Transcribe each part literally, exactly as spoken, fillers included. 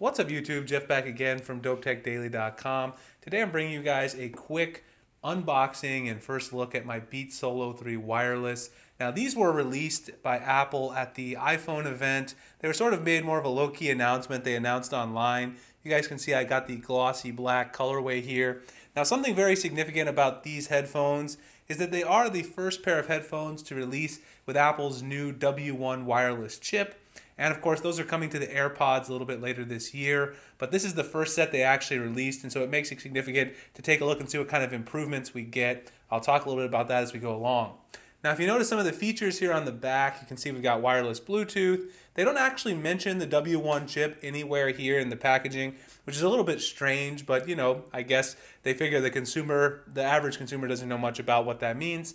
What's up, YouTube? Jeff back again from Dope Tech Daily dot com. Today I'm bringing you guys a quick unboxing and first look at my Beats Solo three wireless. Now, these were released by Apple at the iPhone event. They were sort of made more of a low-key announcement. They announced online. You guys can see I got the glossy black colorway here. Now, something very significant about these headphones is that they are the first pair of headphones to release with Apple's new W one wireless chip. And of course, those are coming to the AirPods a little bit later this year, but this is the first set they actually released, and so it makes it significant to take a look and see what kind of improvements we get. I'll talk a little bit about that as we go along. Now, if you notice some of the features here on the back, you can see we've got wireless Bluetooth. They don't actually mention the W one chip anywhere here in the packaging, which is a little bit strange, but you know, I guess they figure the consumer, the average consumer doesn't know much about what that means.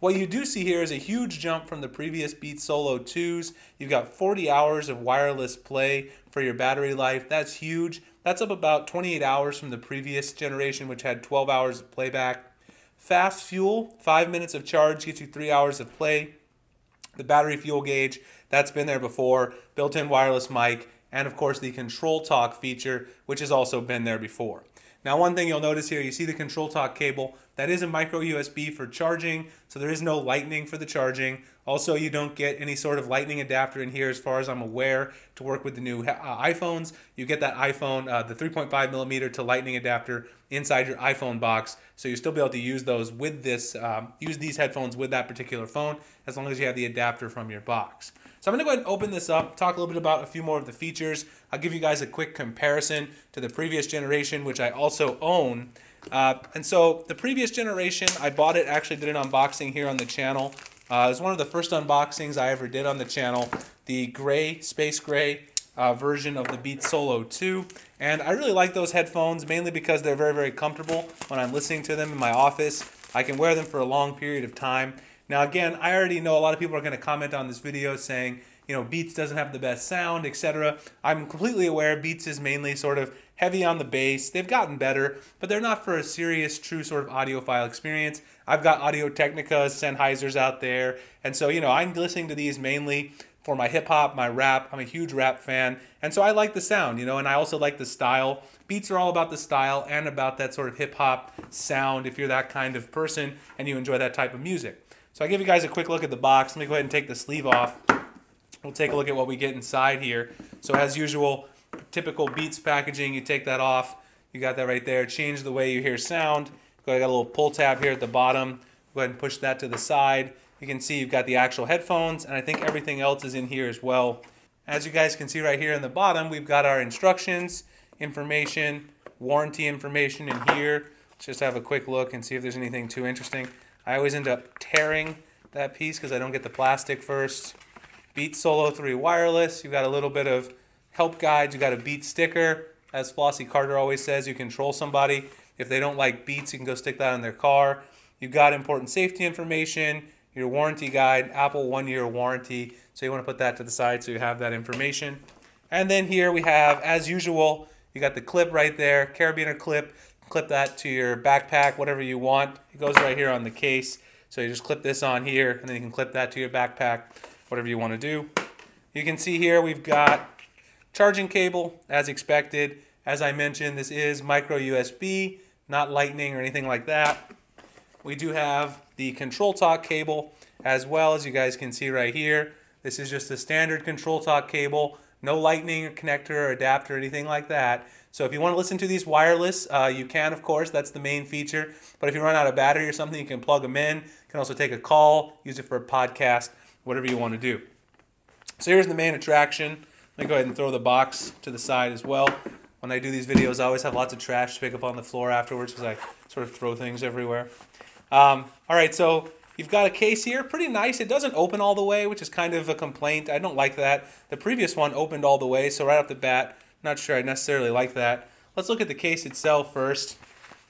What you do see here is a huge jump from the previous Beats Solo twos. You've got forty hours of wireless play for your battery life. That's huge. That's up about twenty-eight hours from the previous generation, which had twelve hours of playback. Fast fuel, five minutes of charge gets you three hours of play. The battery fuel gauge, that's been there before. Built-in wireless mic, and of course the Control Talk feature, which has also been there before. Now, one thing you'll notice here, you see the Control Talk cable. That is a micro U S B for charging, so there is no lightning for the charging. Also, you don't get any sort of lightning adapter in here, as far as I'm aware, to work with the new uh, iPhones. You get that iPhone, uh, the three point five millimeter to lightning adapter inside your iPhone box, so you'll still be able to use those with this, um, use these headphones with that particular phone, as long as you have the adapter from your box. So I'm gonna go ahead and open this up, talk a little bit about a few more of the features. I'll give you guys a quick comparison to the previous generation, which I also own. Uh, and so the previous generation, I bought it, actually did an unboxing here on the channel. Uh, it was one of the first unboxings I ever did on the channel, the gray, space gray uh, version of the Beats Solo two. And I really like those headphones, mainly because they're very, very comfortable when I'm listening to them in my office. I can wear them for a long period of time. Now, again, I already know a lot of people are going to comment on this video saying, you know, Beats doesn't have the best sound, et cetera. I'm completely aware Beats is mainly sort of heavy on the bass. They've gotten better, but they're not for a serious, true sort of audiophile experience. I've got Audio Technicas, Sennheisers out there, and so, you know, I'm listening to these mainly for my hip-hop, my rap. I'm a huge rap fan, and so I like the sound, you know, and I also like the style. Beats are all about the style and about that sort of hip-hop sound if you're that kind of person and you enjoy that type of music. So I give you guys a quick look at the box. Let me go ahead and take the sleeve off. We'll take a look at what we get inside here. So as usual, typical Beats packaging, you take that off. You got that right there. Change the way you hear sound. Go, I got a little pull tab here at the bottom. Go ahead and push that to the side. You can see you've got the actual headphones, and I think everything else is in here as well. As you guys can see right here in the bottom, we've got our instructions, information, warranty information in here. Let's just have a quick look and see if there's anything too interesting. I always end up tearing that piece because I don't get the plastic first. Beats Solo three wireless. You've got a little bit of help guides. You've got a Beats sticker. As Flossy Carter always says, you control somebody. If they don't like Beats, you can go stick that on their car. You've got important safety information, your warranty guide, Apple one-year warranty. So you want to put that to the side so you have that information. And then here we have, as usual, you got the clip right there, carabiner clip. Clip that to your backpack, whatever you want. It goes right here on the case. So you just clip this on here, and then you can clip that to your backpack, whatever you want to do. You can see here we've got charging cable, as expected. As I mentioned, this is micro U S B, not lightning or anything like that. We do have the Control Talk cable as well, as you guys can see right here. This is just a standard Control Talk cable. No lightning or connector or adapter or anything like that. So if you want to listen to these wireless, uh, you can, of course. That's the main feature. But if you run out of battery or something, you can plug them in. You can also take a call, use it for a podcast, whatever you want to do. So here's the main attraction. Let me go ahead and throw the box to the side as well. When I do these videos, I always have lots of trash to pick up on the floor afterwards because I sort of throw things everywhere. Um, all right, so you've got a case here, pretty nice. It doesn't open all the way, which is kind of a complaint. I don't like that. The previous one opened all the way, so right off the bat, not sure I necessarily like that. Let's look at the case itself first.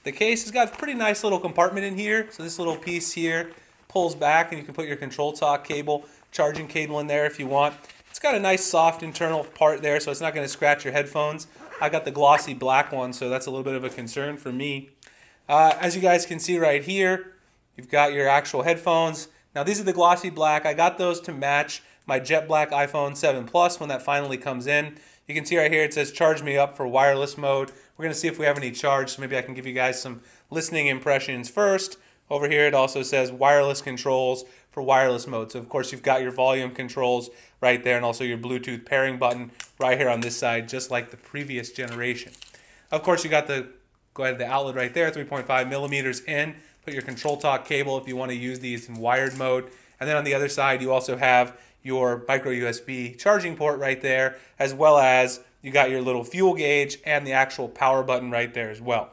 The case has got a pretty nice little compartment in here. So this little piece here pulls back, and you can put your Control Talk cable, charging cable in there if you want. It's got a nice soft internal part there, so it's not going to scratch your headphones. I got the glossy black one, so that's a little bit of a concern for me. Uh, as you guys can see right here, you've got your actual headphones. Now, these are the glossy black. I got those to match my Jet Black iPhone seven Plus when that finally comes in. You can see right here it says charge me up for wireless mode. We're going to see if we have any charge, so maybe I can give you guys some listening impressions first. Over here it also says wireless controls for wireless mode. So of course you've got your volume controls right there, and also your Bluetooth pairing button right here on this side, just like the previous generation. Of course you got the go ahead the outlet right there, three point five millimeters in. Put your control talk cable if you want to use these in wired mode. And then on the other side you also have your micro U S B charging port right there, as well as you got your little fuel gauge and the actual power button right there as well.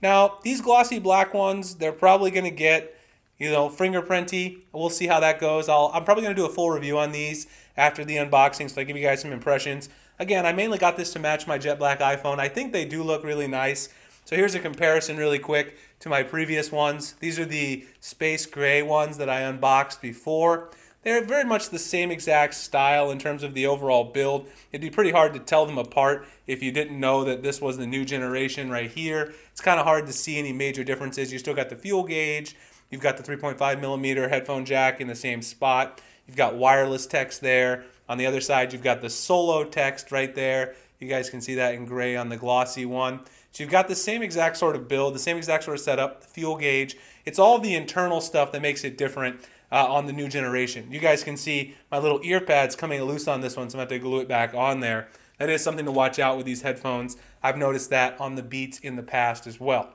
Now, these glossy black ones, they're probably going to get, you know, fingerprinty. We'll see how that goes. I'll, I'm probably going to do a full review on these after the unboxing, so I give you guys some impressions. Again, I mainly got this to match my Jet Black iPhone. I think they do look really nice. So here's a comparison really quick to my previous ones. These are the space gray ones that I unboxed before. They're very much the same exact style in terms of the overall build. It'd be pretty hard to tell them apart if you didn't know that this was the new generation right here. It's kind of hard to see any major differences. You still got the fuel gauge. You've got the three point five millimeter headphone jack in the same spot. You've got wireless text there. On the other side, you've got the solo text right there. You guys can see that in gray on the glossy one. So you've got the same exact sort of build, the same exact sort of setup, the fuel gauge. It's all the internal stuff that makes it different Uh, on the new generation. You guys can see my little ear pads coming loose on this one, so I'm going to have to glue it back on there. That is something to watch out with these headphones. I've noticed that on the Beats in the past as well.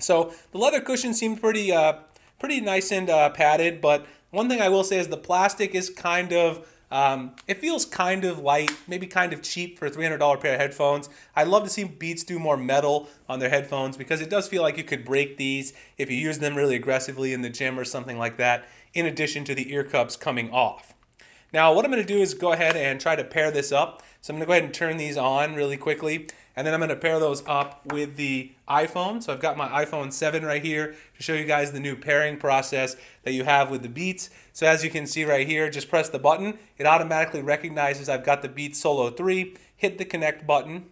So the leather cushion seemed pretty, uh, pretty nice and uh, padded, but one thing I will say is the plastic is kind of, um, it feels kind of light, maybe kind of cheap for a three hundred dollar pair of headphones. I'd love to see Beats do more metal on their headphones, because it does feel like you could break these if you use them really aggressively in the gym or something like that, in addition to the ear cups coming off. Now what I'm going to do is go ahead and try to pair this up. So I'm going to go ahead and turn these on really quickly, and then I'm going to pair those up with the iPhone. So I've got my iPhone seven right here to show you guys the new pairing process that you have with the Beats. So as you can see right here, just press the button. It automatically recognizes I've got the Beats Solo three. Hit the connect button.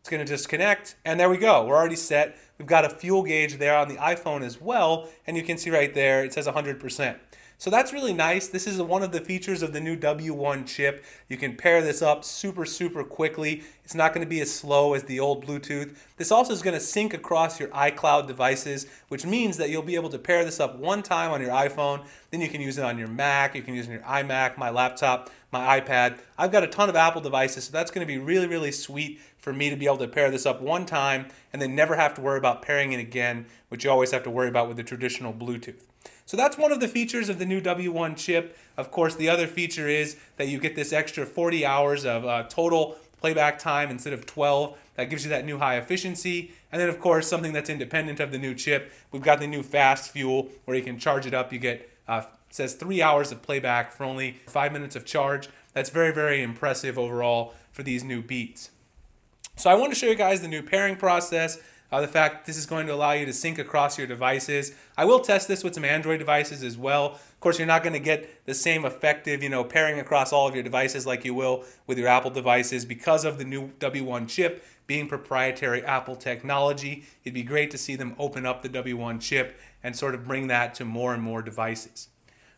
It's going to just connect, and there we go. We're already set. We've got a fuel gauge there on the iPhone as well, and you can see right there it says one hundred percent. So that's really nice. This is one of the features of the new W one chip. You can pair this up super, super quickly. It's not going to be as slow as the old Bluetooth. This also is going to sync across your iCloud devices, which means that you'll be able to pair this up one time on your iPhone. Then you can use it on your Mac, you can use it on your iMac, my laptop, my iPad. I've got a ton of Apple devices, so that's going to be really, really sweet for me to be able to pair this up one time and then never have to worry about pairing it again, which you always have to worry about with the traditional Bluetooth. So that's one of the features of the new W one chip. Of course, the other feature is that you get this extra forty hours of uh, total playback time instead of twelve. That gives you that new high efficiency. And then, of course, something that's independent of the new chip, we've got the new fast fuel where you can charge it up. You get, uh, it says three hours of playback for only five minutes of charge. That's very, very impressive overall for these new Beats. So I want to show you guys the new pairing process. Uh, the fact this is going to allow you to sync across your devices. I will test this with some Android devices as well. Of course, you're not going to get the same effective, you know, pairing across all of your devices like you will with your Apple devices because of the new W one chip being proprietary Apple technology. It'd be great to see them open up the W one chip and sort of bring that to more and more devices.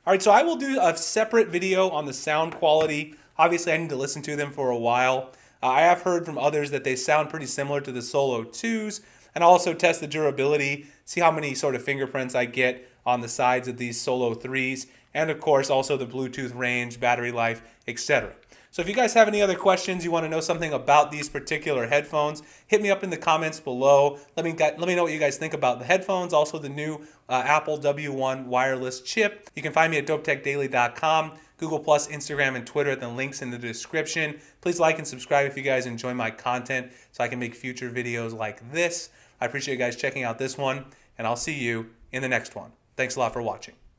All right, so I will do a separate video on the sound quality. Obviously, I need to listen to them for a while. Uh, I have heard from others that they sound pretty similar to the Solo twos. And I'll also test the durability, see how many sort of fingerprints I get on the sides of these Solo threes, and of course also the Bluetooth range, battery life, et cetera. So if you guys have any other questions, you want to know something about these particular headphones, hit me up in the comments below. Let me, let me know what you guys think about the headphones, also the new uh, Apple W one wireless chip. You can find me at Dope Tech Daily dot com, Google plus, Instagram, and Twitter at the links in the description. Please like and subscribe if you guys enjoy my content so I can make future videos like this. I appreciate you guys checking out this one, and I'll see you in the next one. Thanks a lot for watching.